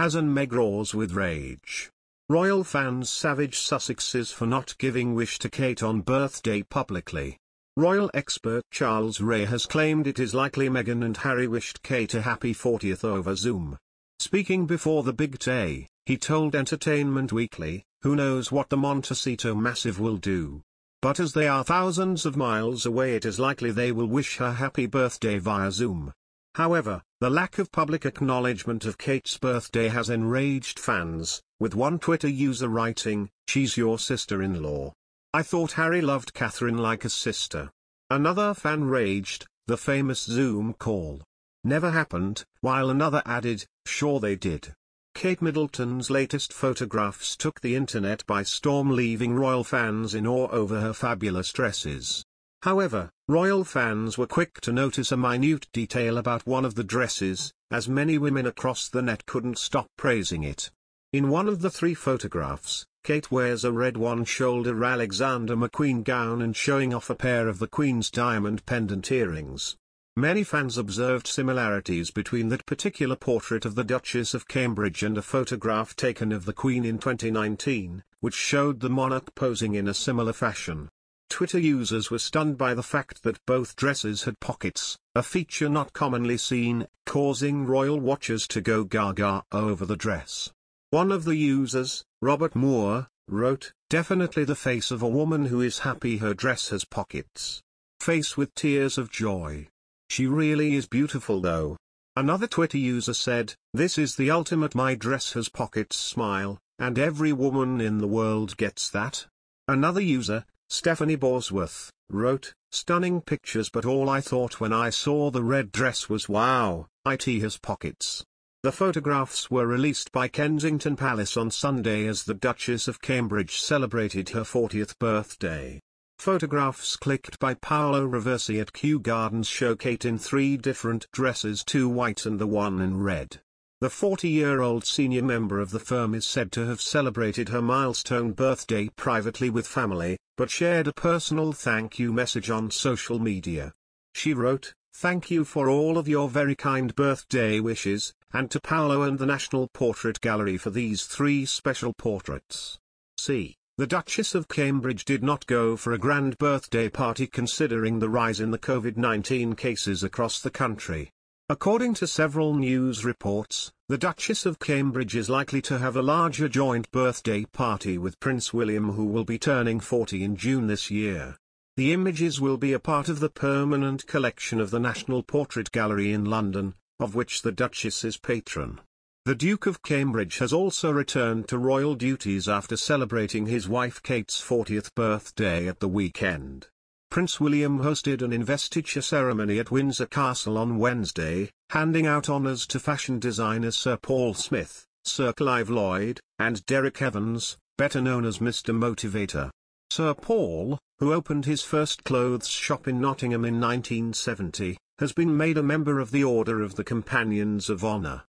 Hazan Meg roars with rage. Royal fans savage Sussexes for not giving wish to Kate on birthday publicly. Royal expert Charles Ray has claimed it is likely Meghan and Harry wished Kate a happy 40th over Zoom. Speaking before the big day, he told Entertainment Weekly, "Who knows what the Montecito Massive will do? But as they are thousands of miles away, it is likely they will wish her happy birthday via Zoom." However, the lack of public acknowledgement of Kate's birthday has enraged fans, with one Twitter user writing, "She's your sister-in-law. I thought Harry loved Catherine like a sister." Another fan raged, "The famous Zoom call never happened," while another added, "Sure they did." Kate Middleton's latest photographs took the internet by storm, leaving royal fans in awe over her fabulous dresses. However, royal fans were quick to notice a minute detail about one of the dresses, as many women across the net couldn't stop praising it. In one of the three photographs, Kate wears a red one-shoulder Alexander McQueen gown and showing off a pair of the Queen's diamond pendant earrings. Many fans observed similarities between that particular portrait of the Duchess of Cambridge and a photograph taken of the Queen in 2019, which showed the monarch posing in a similar fashion. Twitter users were stunned by the fact that both dresses had pockets, a feature not commonly seen, causing royal watchers to go gaga over the dress. One of the users, Robert Moore, wrote, "Definitely the face of a woman who is happy her dress has pockets. Face with tears of joy. She really is beautiful though." Another Twitter user said, "This is the ultimate my dress has pockets smile, and every woman in the world gets that." Another user, Stephanie Borsworth, wrote, "Stunning pictures, but all I thought when I saw the red dress was wow, it has pockets." The photographs were released by Kensington Palace on Sunday as the Duchess of Cambridge celebrated her 40th birthday. Photographs clicked by Paolo Reversi at Kew Gardens show Kate in three different dresses, two white and the one in red. The 40-year-old senior member of the firm is said to have celebrated her milestone birthday privately with family, but shared a personal thank you message on social media. She wrote, "Thank you for all of your very kind birthday wishes, and to Paolo and the National Portrait Gallery for these three special portraits. See." The Duchess of Cambridge did not go for a grand birthday party considering the rise in the COVID-19 cases across the country. According to several news reports, the Duchess of Cambridge is likely to have a larger joint birthday party with Prince William, who will be turning 40 in June this year. The images will be a part of the permanent collection of the National Portrait Gallery in London, of which the Duchess is patron. The Duke of Cambridge has also returned to royal duties after celebrating his wife Kate's 40th birthday at the weekend. Prince William hosted an investiture ceremony at Windsor Castle on Wednesday, handing out honours to fashion designers Sir Paul Smith, Sir Clive Lloyd, and Derek Evans, better known as Mr. Motivator. Sir Paul, who opened his first clothes shop in Nottingham in 1970, has been made a member of the Order of the Companions of Honour.